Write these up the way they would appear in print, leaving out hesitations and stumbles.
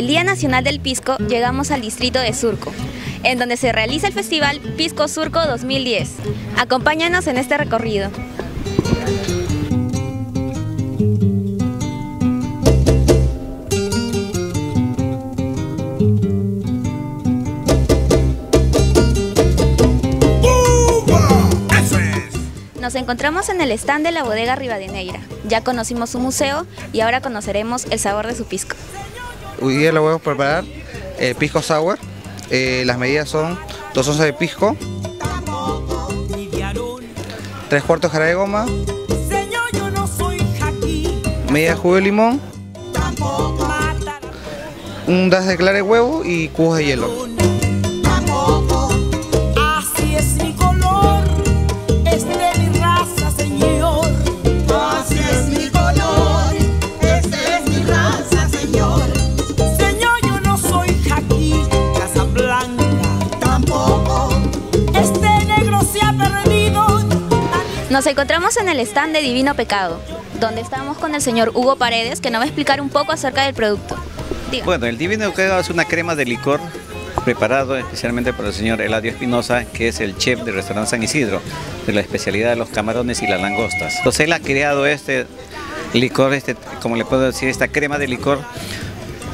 el Día Nacional del Pisco llegamos al distrito de Surco, en donde se realiza el festival Pisco Surco 2010. Acompáñanos en este recorrido. Nos encontramos en el stand de la bodega Rivadeneira. Ya conocimos su museo y ahora conoceremos el sabor de su pisco. Hoy día lo voy a preparar el Pisco Sour. Las medidas son 2 onzas de pisco, 3 cuartos de jarabe de goma, media jugo de limón, un dash de clara de huevo y cubos de hielo. Nos encontramos en el stand de Divino Pecado, donde estamos con el señor Hugo Paredes, que nos va a explicar un poco acerca del producto. Diga. Bueno, el Divino Pecado es una crema de licor preparado especialmente por el señor Eladio Espinosa, que es el chef del restaurante San Isidro, de la especialidad de los camarones y las langostas. Entonces él ha creado este licor, como le puedo decir, esta crema de licor,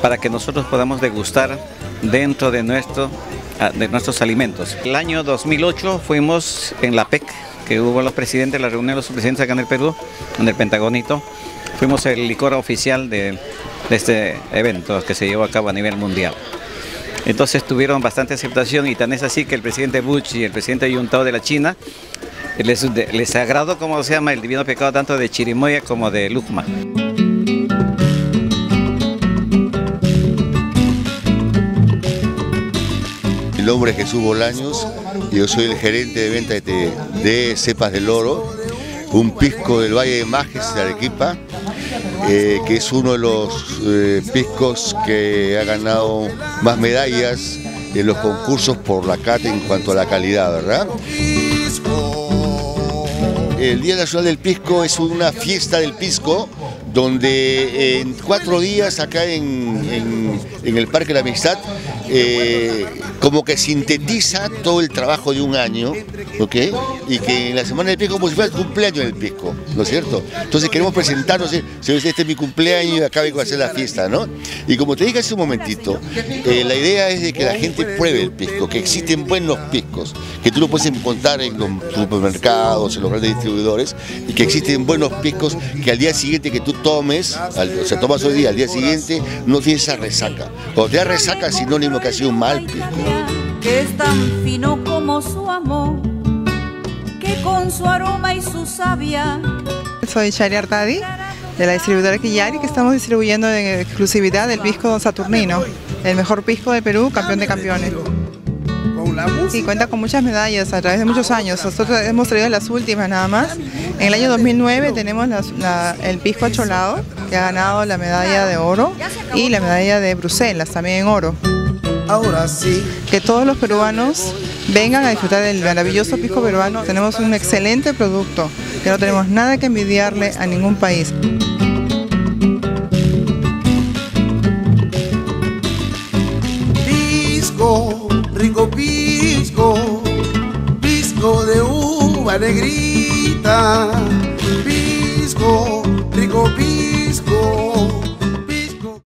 para que nosotros podamos degustar dentro de nuestros alimentos. El año 2008 fuimos en la PEC, que hubo los presidentes, la reunión de los presidentes acá en el Perú, en el Pentagonito. Fuimos el licor oficial de este evento que se llevó a cabo a nivel mundial. Entonces tuvieron bastante aceptación, y tan es así que el presidente Bush y el presidente Yuntao de la China les agradó, como se llama, el Divino Pecado, tanto de Chirimoya como de Lúcuma. Mi nombre es Jesús Bolaños y yo soy el gerente de venta de Cepas del Oro, un pisco del Valle de Majes, de Arequipa, que es uno de los piscos que ha ganado más medallas en los concursos por la CATE en cuanto a la calidad, ¿verdad? El Día Nacional del Pisco es una fiesta del pisco, donde en 4 días acá en el Parque de la Amistad como que sintetiza todo el trabajo de un año, ¿ok? Y que en la semana del pisco, como si fuera el cumpleaños del pisco, ¿no es cierto? Entonces queremos presentarnos, este es mi cumpleaños y acá vengo a hacer la fiesta, ¿no? Y como te dije hace un momentito, la idea es de que la gente pruebe el pisco, que existen buenos piscos, que tú lo puedes encontrar en los supermercados, en los grandes distribuidores, y que existen buenos piscos que al día siguiente que tú tomes, tomas hoy día, al día siguiente no tienes esa resaca. Cuando te da resaca, es sinónimo que ha sido un mal pisco. Que es tan fino como su amor, que con su aroma y su savia. Soy Shari Artadi, de la distribuidora Quillari, que estamos distribuyendo en exclusividad el pisco Saturnino, el mejor pisco de Perú, campeón de campeones. Y cuenta con muchas medallas a través de muchos años. Nosotros hemos traído las últimas nada más. En el año 2009 tenemos el pisco Acholado, que ha ganado la medalla de oro y la medalla de Bruselas, también en oro. Ahora sí. Que todos los peruanos vengan a disfrutar del maravilloso pisco peruano. Tenemos un excelente producto, que no tenemos nada que envidiarle a ningún país. Pisco, rico pisco, pisco de uva negrita, pisco, rico pisco.